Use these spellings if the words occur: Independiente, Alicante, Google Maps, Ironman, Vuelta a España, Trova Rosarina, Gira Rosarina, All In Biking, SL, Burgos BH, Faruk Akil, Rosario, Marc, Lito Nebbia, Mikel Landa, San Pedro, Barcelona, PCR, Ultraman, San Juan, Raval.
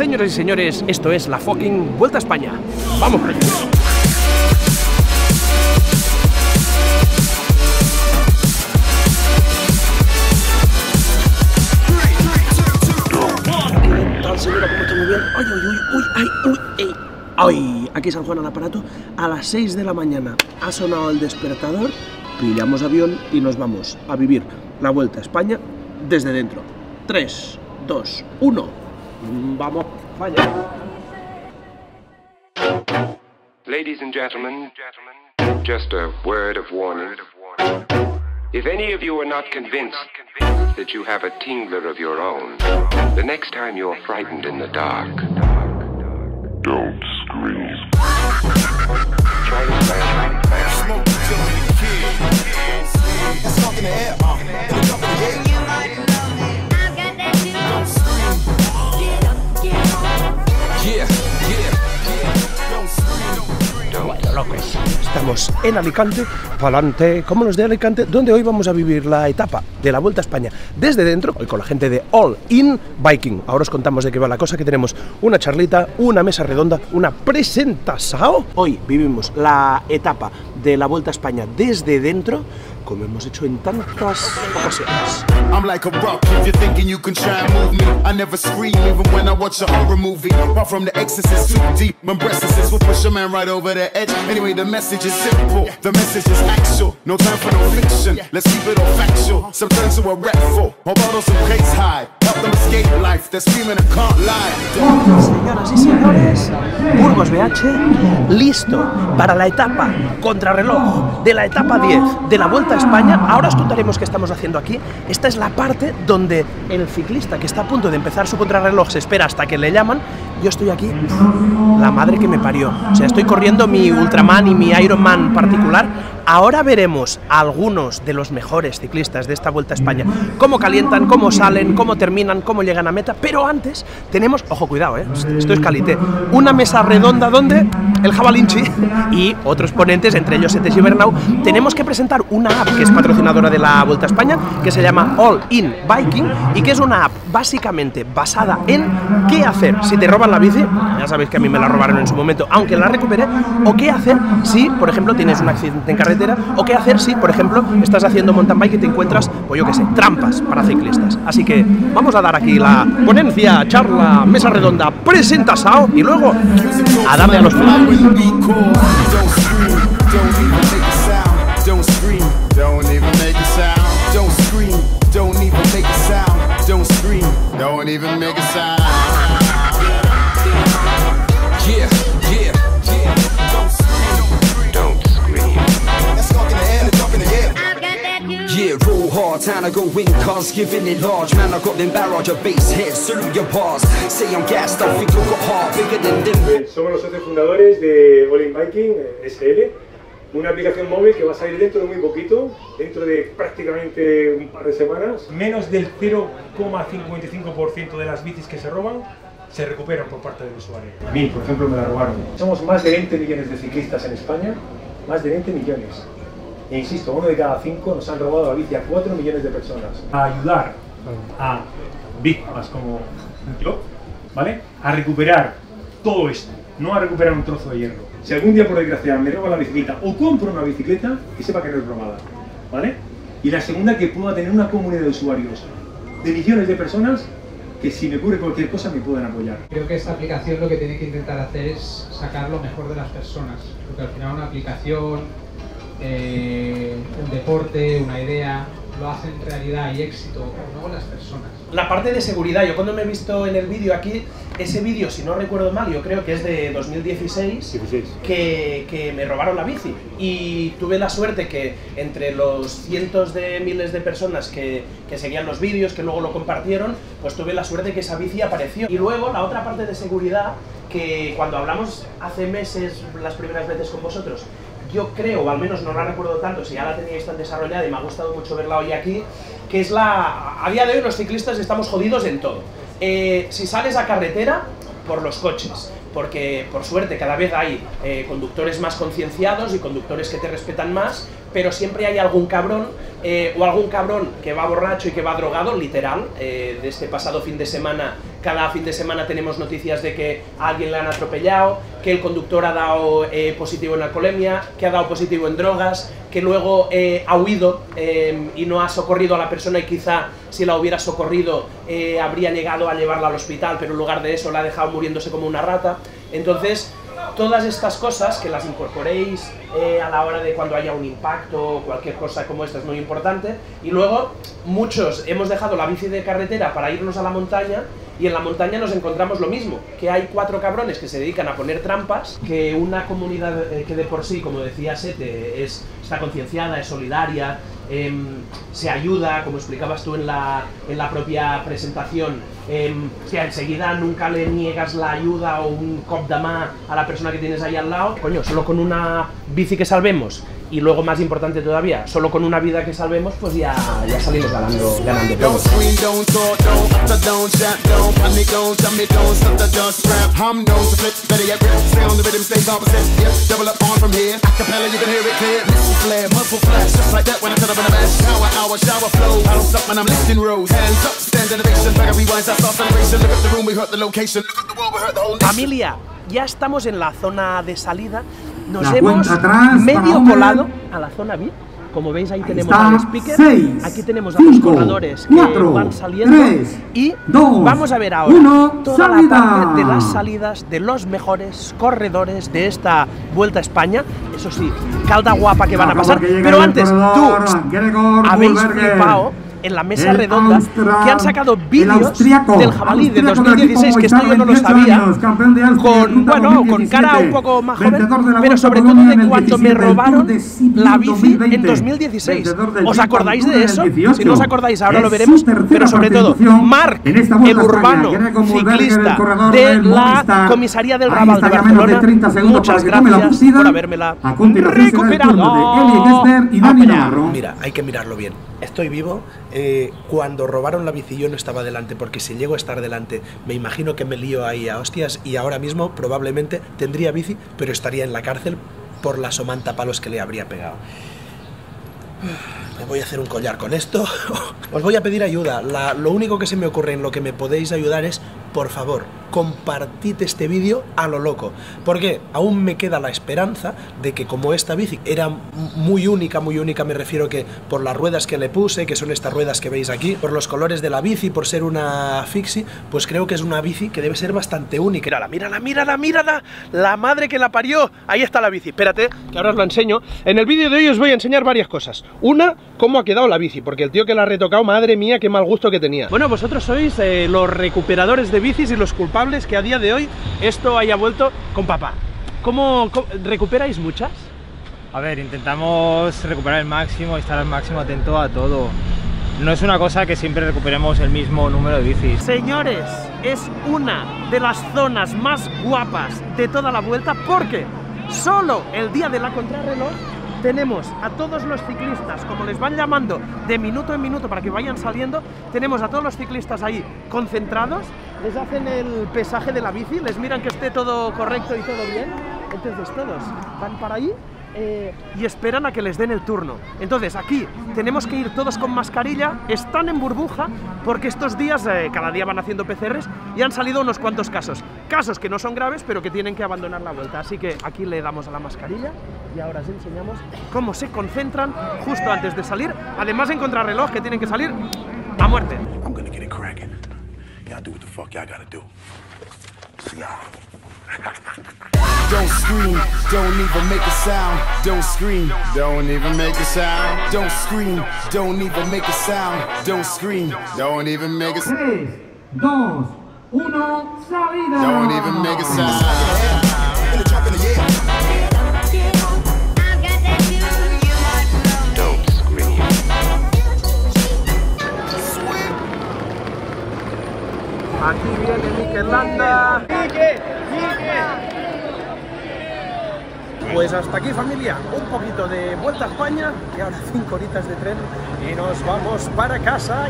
Señoras y señores, esto es la fucking Vuelta a España. ¡Vamos! ¿Qué tal, señora? ¿Cómo está? Muy bien. ¡Ay, uy, uy, uy! ¡Ay! Aquí San Juan al aparato. A las 6 de la mañana ha sonado el despertador, pillamos avión y nos vamos a vivir la Vuelta a España desde dentro. 3, 2, 1... Vamos, vaya. Ladies and gentlemen, just a word of warning. If any of you are not convinced that you have a tingler of your own, the next time you're frightened in the dark, don't scream. Try to smoke until the kids. That's not in the air. You might know me. I've got that too. Don't scream. Bueno, locos, estamos en Alicante, pa'lante, como los de Alicante, donde hoy vamos a vivir la etapa de la Vuelta a España desde dentro, hoy con la gente de All In Biking. Ahora os contamos de qué va la cosa, que tenemos una charlita, una mesa redonda, una presentación. Hoy vivimos la etapa de la Vuelta a España desde dentro, como hemos hecho en tantas ocasiones. Señoras y señores, Burgos BH listo para la etapa contrarreloj de la etapa 10 de la Vuelta a España. Ahora os contaremos qué estamos haciendo aquí. Esta es la parte donde el ciclista que está a punto de empezar su contrarreloj se espera hasta que le llaman. Yo estoy aquí, la madre que me parió. O sea, estoy corriendo mi Ultraman y mi Ironman particular. Ahora veremos a algunos de los mejores ciclistas de esta Vuelta a España. Cómo calientan, cómo salen, cómo terminan, cómo llegan a meta. Pero antes tenemos, ojo, cuidado, esto es calité, una mesa redonda donde el Javalinchi y otros ponentes, entre ellos Setes y Bernau, tenemos que presentar una app que es patrocinadora de la Vuelta a España, que se llama All In Biking, y que es una app básicamente basada en qué hacer si te roban la bici, ya sabéis que a mí me la robaron en su momento, aunque la recuperé, o qué hacer si, por ejemplo, tienes un accidente en carretera, o qué hacer si, por ejemplo, estás haciendo mountain bike y te encuentras, pues yo qué sé, trampas para ciclistas. Así que vamos a dar aquí la ponencia, charla, mesa redonda, presenta Sao y luego a darle a los time to go in, cause giving it large. Man, I got them barrage of bass heads, salute your bars. Say I'm gassed, I think I got hard, bigger than them. Somos los socios fundadores de All In Biking, SL, una aplicación móvil que va a salir dentro de muy poquito, dentro de prácticamente un par de semanas. Menos del 0,55% de las bicis que se roban se recuperan por parte del usuario. A mí, por ejemplo, me la robaron. Somos más de 20 millones de ciclistas en España, más de 20 millones. E insisto, 1 de cada 5 nos han robado la bici a 4 millones de personas. A ayudar a víctimas como yo, ¿vale? A recuperar todo esto, no a recuperar un trozo de hierro. Si algún día por desgracia me roban la bicicleta o compro una bicicleta, que sepa que no es robada, ¿vale? Y la segunda, que pueda tener una comunidad de usuarios, de millones de personas, que si me ocurre cualquier cosa me puedan apoyar. Creo que esta aplicación lo que tiene que intentar hacer es sacar lo mejor de las personas, porque al final una aplicación, un deporte, una idea, lo hacen realidad y éxito, no las personas. La parte de seguridad, yo cuando me he visto en el vídeo aquí, ese vídeo, si no recuerdo mal, yo creo que es de 2016, que me robaron la bici. Y tuve la suerte que entre los cientos de miles de personas que seguían los vídeos, que luego lo compartieron, pues tuve la suerte que esa bici apareció. Y luego la otra parte de seguridad, que cuando hablamos hace meses, las primeras veces con vosotros, yo creo, o al menos no la recuerdo tanto, si ya la teníais tan desarrollada y me ha gustado mucho verla hoy aquí, que es la... A día de hoy los ciclistas estamos jodidos en todo. Si sales a carretera, por los coches, porque por suerte cada vez hay conductores más concienciados y conductores que te respetan más, pero siempre hay algún cabrón o algún cabrón que va borracho y que va drogado, literal, de este pasado fin de semana cada fin de semana tenemos noticias de que a alguien le han atropellado, que el conductor ha dado positivo en alcoholemia, que ha dado positivo en drogas, que luego ha huido y no ha socorrido a la persona y quizá si la hubiera socorrido habría llegado a llevarla al hospital, pero en lugar de eso la ha dejado muriéndose como una rata. Entonces, todas estas cosas que las incorporéis a la hora de cuando haya un impacto o cualquier cosa como esta es muy importante. Y luego, muchos hemos dejado la bici de carretera para irnos a la montaña y en la montaña nos encontramos lo mismo, que hay 4 cabrones que se dedican a poner trampas, que una comunidad que de por sí, como decía Sete, está concienciada, es solidaria, se ayuda, como explicabas tú en la propia presentación, que enseguida nunca le niegas la ayuda o un cop de mà a la persona que tienes ahí al lado. Coño, solo con una bici que salvemos, y luego más importante todavía, solo con una vida que salvemos, pues ya salimos ganando todos. Familia, ya estamos en la zona de salida. Nos hemos medio colado a la zona VIP. Como veis, ahí tenemos al speaker, aquí tenemos a los corredores que van saliendo y vamos a ver ahora toda la parte de las salidas de los mejores corredores de esta Vuelta a España. Eso sí, calda guapa que van a pasar, pero antes, tú, habéis flipado en la mesa redonda que han sacado vídeos del jabalí de 2016, que esto yo no lo sabía, con cara un poco más joven, pero sobre todo de cuando me robaron la bici en 2016. ¿Os acordáis de eso? Si no os acordáis, ahora lo veremos, pero sobre todo, Marc, el urbano ciclista de la comisaría del Raval de Barcelona, muchas gracias por habérmela recuperado. Mira, hay que mirarlo bien. Estoy vivo. Cuando robaron la bici yo no estaba delante, porque si llego a estar delante me imagino que me lío ahí a hostias y ahora mismo probablemente tendría bici pero estaría en la cárcel por la somanta palos que le habría pegado. Me voy a hacer un collar con esto. Os voy a pedir ayuda. Lo único que se me ocurre en lo que me podéis ayudar es, por favor, compartid este vídeo a lo loco, porque aún me queda la esperanza de que, como esta bici era muy única, me refiero que por las ruedas que le puse, que son estas ruedas que veis aquí, por los colores de la bici, por ser una fixie, pues creo que es una bici que debe ser bastante única. Mírala, mírala, mírala, mírala, la madre que la parió, ahí está la bici. Espérate, que ahora os lo enseño. En el vídeo de hoy os voy a enseñar varias cosas. Una, cómo ha quedado la bici, porque el tío que la ha retocado, madre mía, qué mal gusto que tenía. Bueno, vosotros sois los recuperadores de bicis y los culpables que a día de hoy esto haya vuelto con papá. ¿Cómo recuperáis muchas? A ver, intentamos recuperar el máximo y estar al máximo atento a todo. No es una cosa que siempre recuperemos el mismo número de bicis. Señores, es una de las zonas más guapas de toda la Vuelta, porque solo el día de la contrarreloj tenemos a todos los ciclistas, como les van llamando de minuto en minuto para que vayan saliendo, tenemos a todos los ciclistas ahí concentrados, les hacen el pesaje de la bici, les miran que esté todo correcto y todo bien, entonces todos van para ahí y esperan a que les den el turno. Entonces aquí tenemos que ir todos con mascarilla, están en burbuja porque estos días cada día van haciendo PCRs y han salido unos cuantos casos que no son graves pero que tienen que abandonar la Vuelta, así que aquí le damos a la mascarilla y ahora os enseñamos cómo se concentran justo antes de salir, además en contrarreloj que tienen que salir a muerte. Don't scream, don't even make a sound. Don't scream, don't even make a sound. Don't scream, don't even make a sound. Don't scream, don't even make a sound. 3, 2, 1, salida. Don't even make a sound. Aquí viene Mikel Landa. Pues hasta aquí, familia, un poquito de Vuelta a España y ahora 5 horitas de tren y nos vamos para casa.